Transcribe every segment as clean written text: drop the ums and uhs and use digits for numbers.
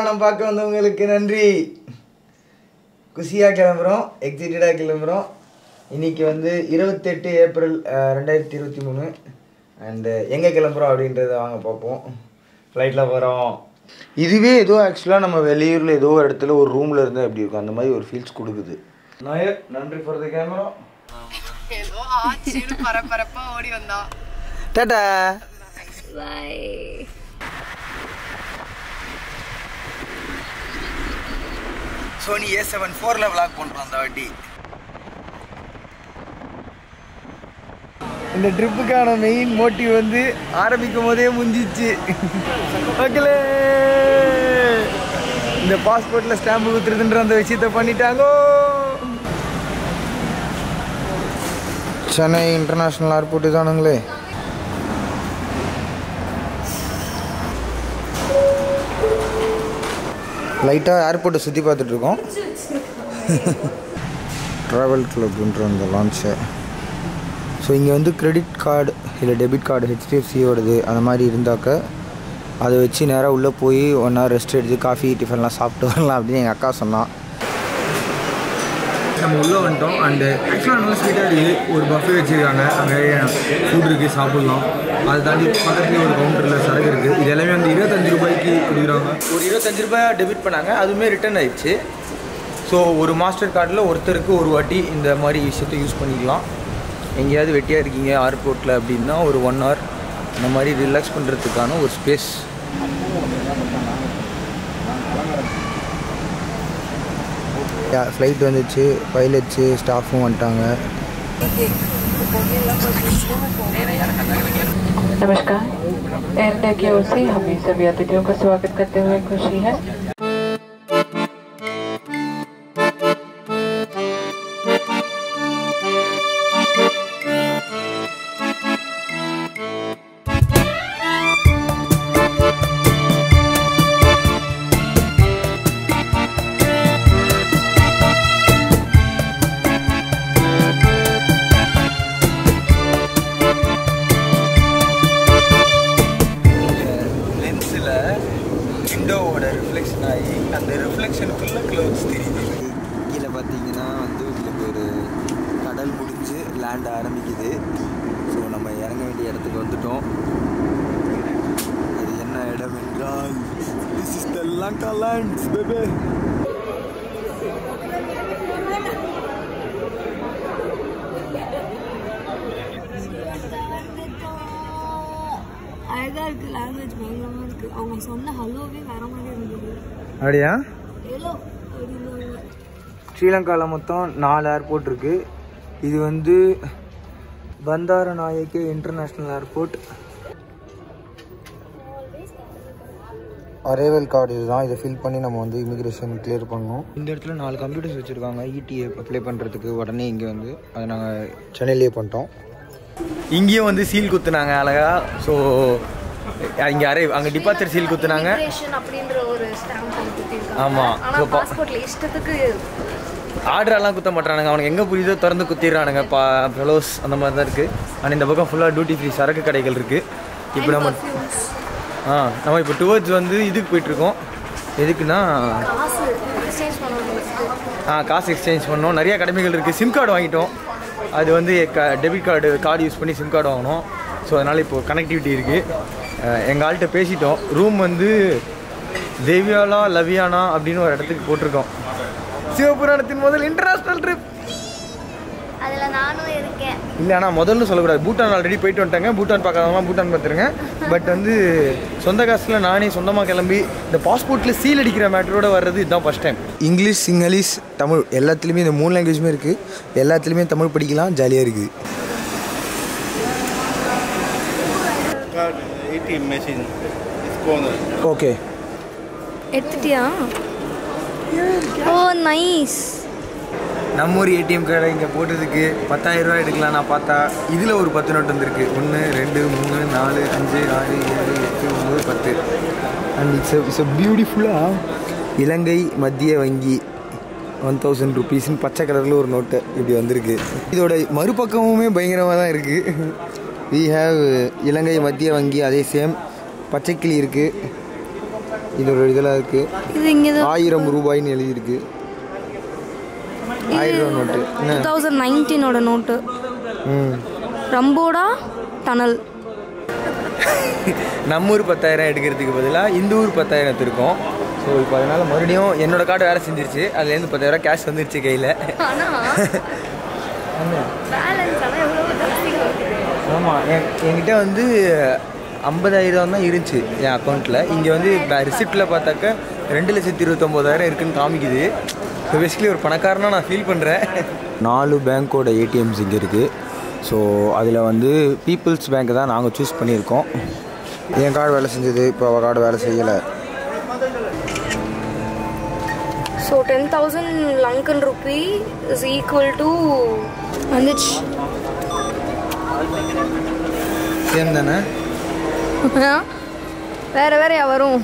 சிவபுராணம் பார்க்க வந்தவங்களுக்கு நன்றி குசியா கிளம்பறோம் எக்ஸைட்டடா கிளம்பறோம் இன்னைக்கு வந்து 28 ஏப்ரல் 2023 and எங்க கிளம்பறோம் அப்படிங்கறத வாங்க பாப்போம் ஃளைட்ல போறோம் இதுவே ஏதோ एक्चुअली நம்ம வெளியூர்ல ஏதோ ஒரு இடத்துல ஒரு ரூம்ல இருந்தா எப்படி இருக்கும் அந்த மாதிரி ஒரு ஃபீல்ஸ் கொடுக்குது நாயர் நன்றி ஃபார் தி கேமரா ஏதோ ஆச்சிரு பரபரப்பா ஓடி வந்தா tata bye Sony A7 4 la vlog pondrom andha vatti indha trip kana main motive vandu aarambikkumbodhe munjichu okale indha passport la stamp kuthirundra andha vishayatha pannitaango Chennai international airport idanungle லைட்டா airport சுத்தி பார்த்துட்டு இருக்கோம் travel கிளப்ன்ற அந்த launch so இங்க வந்து credit card இல்ல debit card HDFC ஓடுது அந்த மாதிரி இருந்தாக்க அதை வெச்சி நேரா உள்ள போய் 1 hour ரெஸ்ட் எடுத்து காபி டிஃபன்லாம் சாப்பிட்டு வரலாம் அப்படி எங்க அக்கா சொன்னா நம்ம உள்ள வந்துட்டோம் and actually நம்ம ஸ்வீட் ஆடி ஒரு பஃபே வெச்சிருக்காங்க அங்க ஃபுட் இருக்கு சாப்பிடலாம் அது தாண்டி பக்கத்துல ஒரு கவுண்டர்ல சரக்கு இருக்கு இது எல்லாமே வந்து 25 ரூபாய்க்கு கொடுக்குறாங்க ஒரு 25 ரூபாய் டெபிட் பண்ணாங்க அதுமே ரிட்டர்ன் ஆயிடுச்சு சோ ஒரு மாஸ்டர் கார்டுல ஒருத்தருக்கு ஒரு வாட்டி இந்த மாதிரி விஷயத்தை யூஸ் பண்ணிக்கலாம் எங்கயாவது வெட்டியா இருக்கீங்க ஏர்போர்ட்ல அப்படினா ஒரு 1 hour இந்த மாதிரி ரிலாக்ஸ் பண்றதுக்கான ஒரு space Yeah, flight vanduchu pilot staff vandanga Namaskar and के ओर से हम सभी अतिथियों का स्वागत करते हुए खुशी है This is the Lanka lands, baby. I got language. I was on the hello. Adiya? Hello. Sri Lanka la mottham 4 airport irukku. Idu vandu Bandaranaike International Airport. Arrival card is done. This fill பண்ணி நம்ம வந்து immigration clear பண்ணனும். இந்த இடத்துல 4 computers வெச்சிருக்காங்க. ETA apply பண்றதுக்கு உடனே இங்க வந்து அத நாங்க சென்னையிலே பண்ணிட்டோம். இங்கேயும் வந்து சீல் குத்துனாங்க அழகா. சோ இங்க அங்க டிபார்ச்சர் சீல் குத்துனாங்க. இமிகிரேஷன் அப்படிங்கற ஒரு ஸ்டாம்ப் குத்திருக்காங்க. ஆமா. சோ பாஸ்போர்ட்ல இஷ்டத்துக்கு ஆர்டர் எல்லாம் குத்த மாட்டானுங்க. அவங்க எங்க புரியுதோ தரந்து குத்திரானுங்க. ஃபெலோஸ் அந்த மாதிரி தான் இருக்கு. அண்ட் இந்த பக்கம் ஃபுல்லா டியூட்டி ஃப்ரீ சரக்கு கடைகள் இருக்கு. இப்போ நம்ம நம்ம இப்போ டுவர்ட்ஸ் வந்து இதுக்கு போயிட்டுருக்கோம் எதுக்குன்னா காசு எக்ஸ்சேஞ்ச் பண்ணோம் நிறைய கடமைகள் இருக்குது சிம் கார்டு வாங்கிட்டோம் அது வந்து டெபிட் கார்டு யூஸ் பண்ணி சிம் கார்டு வாங்கினோம் ஸோ அதனால் இப்போது கனெக்டிவிட்டி இருக்குது எங்கள் ஆள்கிட்ட பேசிட்டோம் ரூம் வந்து தேவியாலா லவியானா அப்படின்னு ஒரு இடத்துக்கு போட்டிருக்கோம் சிவபுராணத்தின் முதல் இன்டர்நேஷ்னல் ட்ரிப் அதில் நானும் இருக்கேன் இல்லை ஆனால் முதல்ல சொல்லக்கூடாது பூட்டான் ஆல்ரெடி போயிட்டு வந்துட்டாங்க பூட்டான் பார்க்காதவங்க பூட்டான் பார்த்துருங்க பட் வந்து சொந்த காசில் நானே சொந்தமாக கிளம்பி இந்த பாஸ்போர்ட்டில் சீல் அடிக்கிற மேட்டரோடு வர்றது இதுதான் ஃபஸ்ட் டைம் இங்கிலீஷ் சிங்களீஷ் தமிழ் எல்லாத்துலேயுமே இந்த 3 லாங்குவேஜுமே இருக்குது எல்லாத்துலேயுமே தமிழ் படிக்கலாம் ஜாலியாக இருக்குது ஓகே எடுத்துட்டியா ஓ நைஸ் நம்ம ஒரு ஏடிஎம் கார்டை இங்கே போட்டதுக்கு 10,000 ரூபா எடுக்கலாம் நான் பார்த்தா இதில் ஒரு 10 நோட்டு வந்திருக்கு 1, 2, 3, 4, 5, 6, 7, 8, 9, 10 அண்ட் இட்ஸ் பியூட்டிஃபுல்லாக இலங்கை மத்திய வங்கி 1000 ருபீஸ்ன்னு பச்சை கலரில் ஒரு நோட்டு இப்படி வந்திருக்கு இதோட மறுபக்கமுமே பயங்கரமாக தான் இருக்குது வி ஹேவ் இலங்கை மத்திய வங்கி அதே சேம் பச்சைக்கிளி இருக்குது இது ஒரு இதெல்லாம் இருக்கு. இது இங்க 1000 ரூபாய்னு எழுதி இருக்கு. 1000 நோட். 2019 ஓட நோட். ரம்போடா டனல். நம்ம ஊர் 10000 எடுக்கிறதுக்கு பதிலா இந்த ஊர் 10000 எடுத்துறோம். சோ இப்போ அதனால மறுபடியும் என்னோட கார்டு வேற செஞ்சிருச்சு. அதுல இருந்து 10000 கேஷ் வந்துருச்சு கையில. ஆனா பேலன்ஸ் ஆனா எவ்வளவு ஜாஸ்தி இருக்குது. ஆமா என்கிட்ட வந்து 50000 தான் இருந்துச்சு என் அக்கௌண்ட்டில். இங்கே வந்து ரிசிப்ட்டில் பார்த்தாக்க 2,29,000 இருக்குதுன்னு காமிக்குது. ஸோ பேசிக்கலி ஒரு பணக்காரனாக நான் ஃபீல் பண்ணுறேன். 4 பேங்க்கோட ஏடிஎம்ஸ் இங்கே இருக்குது. ஸோ அதில் வந்து பீப்புள்ஸ் பேங்க் தான் நாங்கள் சூஸ் பண்ணியிருக்கோம். என் கார்டு வேலை செஞ்சது, இப்போ அவள் கார்டு வேலை செய்யலை. So 10,000 Lankan rupee is equal to வந்துச்சு. சேம் தானே? வேற வேறையா வரும்.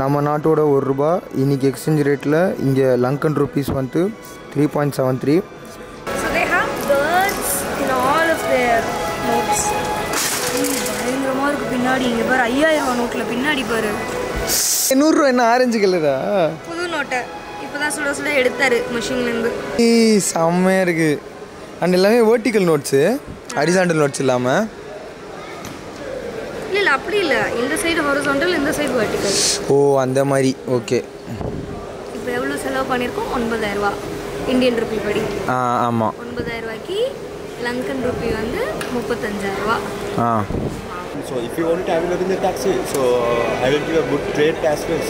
நம்ம நாட்டோட 1 ரூபா இன்னைக்கு எக்ஸ்சேஞ்ச் ரேட்டில் இங்கே லங்கன் ருபீஸ் வந்து 3.73. பயங்கரமாக இருக்குது. பின்னாடி இங்கே பாரு 5000 நோட்டில் பின்னாடி பாரு 100 ரூபா. என்ன ஆரஞ்சு கலரா? புது நோட்டை இப்போதான் சுட சுட எடுத்தாரு மிஷின்லேருந்து. செம்மையாக இருக்குது. அண்ட் எல்லாமே வேர்டிக்கல் நோட்ஸு, ஹரிசாண்டல் நோட்ஸ் இல்லாமல். இல்லை அப்படி இல்லை, இந்த சைடு ஹாரிசாண்டல், இந்த சைடு வெர்டிக்கல். ஓ அந்த மாதிரி. ஓகே இப்போ எவ்வளோ செலவு பண்ணியிருக்கோம்? 9,000 ரூபா இந்தியன் ரூபி படி. ஆ ஆமாம், 9,000 ரூபாய்க்கு லங்கன் ரூபி வந்து 35,000 ரூபா. ஆ So if you want it, I will arrange the taxi. So I will give a good rate as well.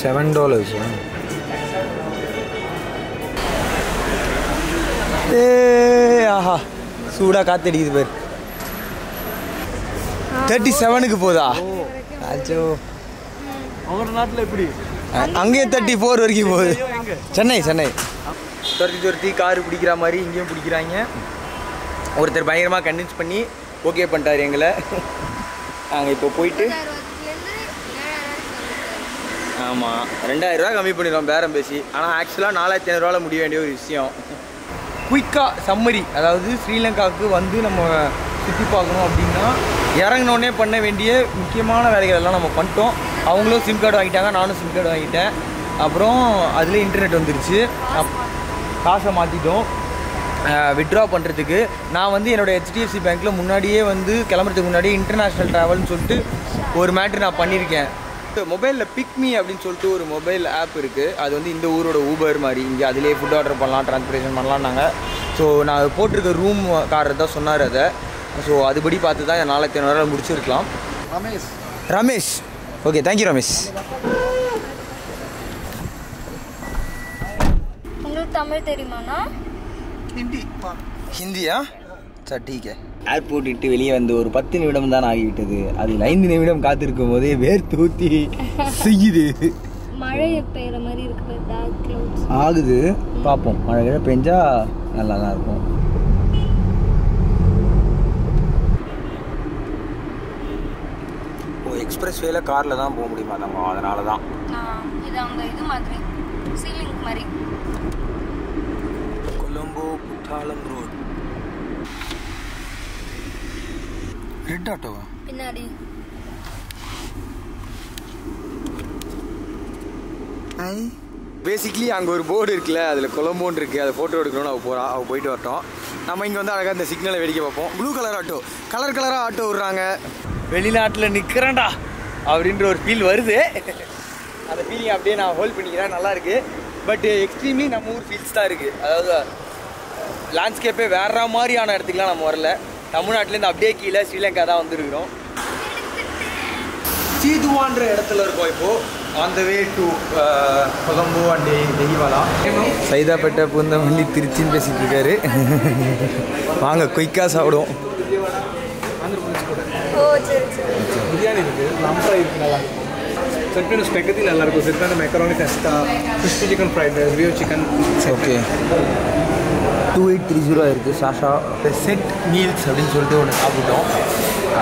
$7. ஆஹா சூடா காத்து அடிக்குது பேர். 37க்கு போதா? அச்சோ அவங்க நாட்டில் எப்படி அங்கேயும் 34 வரைக்கும் போகுது. சென்னை சென்னை துரத்தி துரத்தி காரு பிடிக்கிற மாதிரி இங்கேயும் பிடிக்கிறாங்க. ஒருத்தர் பயங்கரமாக கன்வின்ஸ் பண்ணி ஓகே பண்ணிட்டாரு எங்களை. நாங்கள் இப்போ போயிட்டு ஆமாம் 2000 ரூபா கம்மி பண்ணிடுவோம் பேரம் பேசி. ஆனால் ஆக்சுவலாக 4500 ரூபாவில் முடிய வேண்டிய ஒரு விஷயம். குயிக்காக சம்மரி, அதாவது ஸ்ரீலங்காவுக்கு வந்து நம்ம சுற்றி பார்க்கணும் அப்படின்னா இறங்கினோடனே பண்ண வேண்டிய முக்கியமான வேலைகள் எல்லாம் நம்ம பண்ணிட்டோம். அவங்களும் சிம் கார்டு வாங்கிட்டாங்க, நானும் சிம் கார்டு வாங்கிட்டேன். அப்புறம் அதில் இன்டர்நெட் வந்துருச்சு. காசை மாற்றிட்டோம் வித்ட்ரா பண்ணுறதுக்கு. நான் வந்து என்னோடய HDFC பேங்க்கில் முன்னாடியே வந்து கிளம்புறதுக்கு முன்னாடி இன்டர்நேஷ்னல் ட்ராவல்னு சொல்லிட்டு ஒரு மேட்ரு நான் பண்ணியிருக்கேன். மொபைலில் பிக்மி அப்படின்னு சொல்லிட்டு ஒரு மொபைல் ஆப் இருக்குது. அது வந்து இந்த ஊரோட ஊபர் மாதிரி. இங்கே அதிலே ஃபுட் ஆர்டர் பண்ணலாம், ட்ரான்ஸ்போர்ட்டேஷன் பண்ணலாம் நாங்கள். ஸோ நான் போட்டிருக்க ரூம் கார்டு தான் சொன்னார் அதை. ஸோ அதுபடி பார்த்து தான் 4500 முடிச்சிருக்கலாம். Ramesh Ramesh okay thank you Ramesh. உங்களுக்கு தமிழ் தெரியுமாண்ணா? ஹிந்தி. ஹிந்தியா? சார் டீக்கே. ஏர்போர்ட் விட்டு வெளியே வந்து ஒரு 10 நிமிடம் தான் ஆகிவிட்டது. அதில் 5 நிமிடம் காத்திருக்கும் போதே வேர் தூத்தி செய்யுது. மழை பெய்கிற மாதிரி இருக்குது, டார்க் கிளவுட்ஸ் ஆகுது. பார்ப்போம் மழை கிழ பெஞ்சா நல்லா தான் இருக்கும். ஓ எக்ஸ்பிரஸ் வேல காரில் தான் போக முடியுமா நம்ம? அதனால தான் இது அவங்க இது மாதிரி சீலிங் மாதிரி. கொலம்போ குற்றாலம் ரோடு. ரெட் ஆட்டோவா பின்னாடி? பேசிக்லி அங்கே ஒரு போர்டு இருக்குல்ல, அதில் கொலம்போன்னு இருக்குது. அதை ஃபோட்டோ எடுக்கணும்னு அவள் போகிறான். அவள் போயிட்டு வரட்டும். நம்ம இங்கே வந்து அழகாக இந்த சிக்னலை வேடிக்கை பார்ப்போம். ப்ளூ கலர் ஆட்டோ, கலர் கலராக ஆட்டோ விடுறாங்க. வெளிநாட்டில் நிற்கிறேன்டா அப்படின்ற ஒரு ஃபீல் வருது. அந்த ஃபீலிங் அப்படியே நான் ஹோல்ட் பண்ணிக்கிறேன். நல்லாயிருக்கு. பட் எக்ஸ்ட்ரீம்லி நம்ம ஊர் ஃபீல்ஸ் தான் இருக்குது. அதாவது லேண்ட்ஸ்கேப்பே வேற மாதிரியான இடத்துக்குலாம் நம்ம வரல. தமிழ்நாட்டிலேருந்து அப்படியே கீழே ஸ்ரீலங்கா தான் வந்துருக்கிறோம். சீதுவான்ற இடத்துல இருக்கோம் இப்போது. On the way to Colombo and Dehiwala. Saidapet Poonamallee திருச்சின்னு பேசிட்டு இருக்காரு. வாங்க குயிக்காக சாப்பிடுவோம். பிரியாணி இருக்குது, லம்பா இருக்குது, நல்லா இருக்கும். செட்பேன் ஸ்பெகதி நல்லாயிருக்கும். செட்பேன் macaroni pasta, crispy chicken fried rice, வியோ சிக்கன். ஓகே 2830 இருக்குது. சாஷா செட் மீல்ஸ் அப்படின்னு சொல்லிட்டு ஒன்று சாப்பிட்டோம்.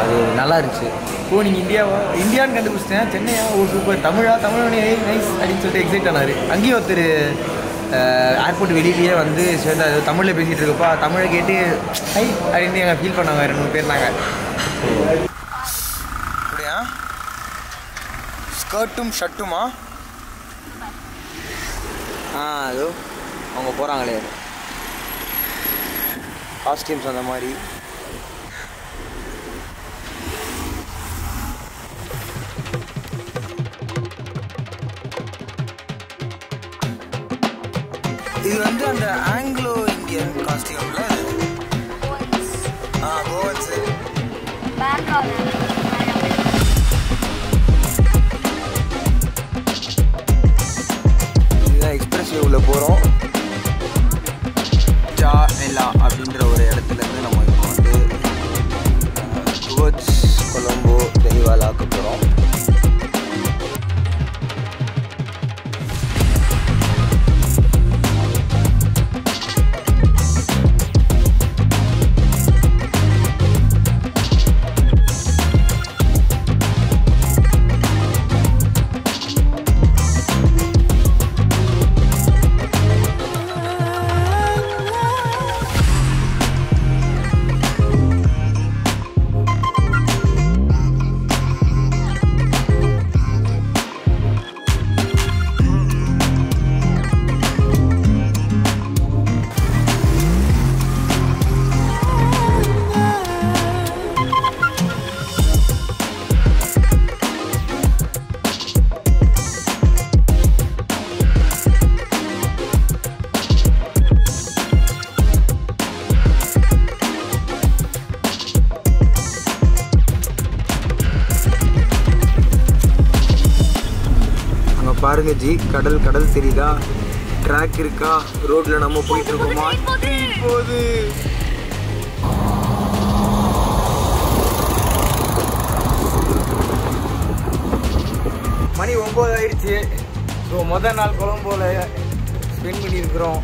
அது நல்லா இருந்துச்சு. ஓ நீங்கள் இந்தியாவா? இந்தியான்னு கண்டுபிடிச்சிட்டேன். சென்னையா? ஒரு சூப்பர். தமிழா? தமிழ் நைஸ் அப்படின்னு சொல்லிட்டு எக்ஸைட் ஆனார். அங்கேயும் ஒருத்தர் ஏர்போர்ட் வெளியிலேயே வந்து சேர்ந்து அது தமிழில் பேசிகிட்டு இருக்கப்பா தமிழை கேட்டு ஹை அப்படின்னு எங்கள் ஃபீல் பண்ணாங்க. 2 பேர் நாங்கள் அப்படியா? Kurtum Shatuma? Ah, do Ango Porangale costumes on the Mari. You under the Anglo Indian costume, right? Ah, what's it? Back on. We are going to towards Colombo, Lanka. Ji, kadal therida, track irka, road la namu poi irukoma. Mani 9 ஆயிடுச்சு. So முதல் நாள் கொலம்போல spend பண்ணி இருக்கோம்.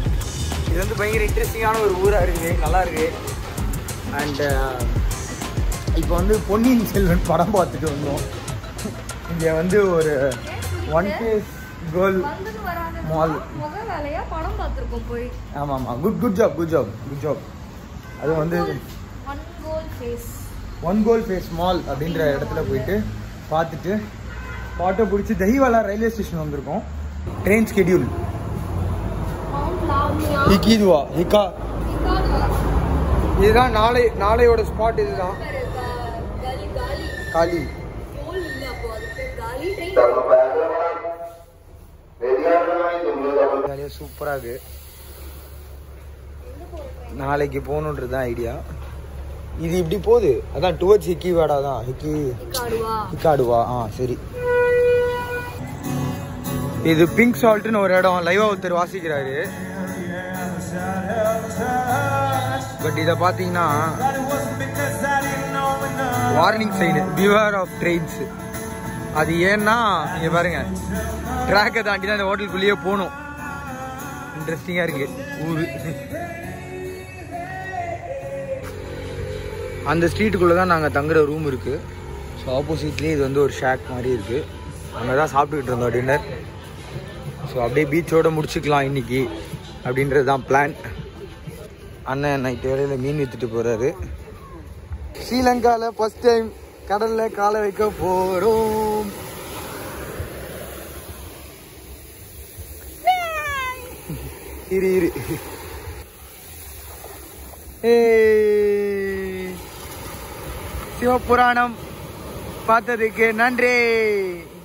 இது வந்து பயங்கர இன்ட்ரஸ்டிங்கான ஒரு ஊரா இருக்கு. நல்லா இருக்கு. And இப்போ வந்து பொன்னியின் செல்வன் படம் பார்த்துட்டு வந்தோம். இங்க வந்து ஒரு one piece girl mall moga velaya padam paathirukom poi ama good job adu vandu one goal face mall abindra edathila poitu paathitu photo pudichi Dahiwala railway station vandirukom train schedule idha naalayoda spot idha kali full illa po adukku kali train super ஆகு நாளைக்கு போணும்ன்றது தான் idea இது இப்படி போகுது அதான் towards ஹிக்கிவாடா தான் ஹிக்காடுவா ஆ சரி இது பிங்க் சால்ட் னு ஒரு இடம் லைவா ஒருத்தர் வாசிக்கிறாரு பட் இத பாத்தீங்கன்னா warning sign beware of trains அது ஏன்னா இங்க பாருங்க ட்ராக்க தாண்டி தான் இந்த ஹோட்டல் குள்ளே போணும் Interesting and the street kulla dhaan naanga thangra room irukku so opposite la idu vandu or shack mari irukku anga da saapittu irundha dinner so abbe beach oda mudichikalam inniki abindradha dhaan plan anna night velaila meen vittu poraru Sri Lanka la first time kadal la kaala vekka porom Hey, sivapuranam, paatadhukku nandri.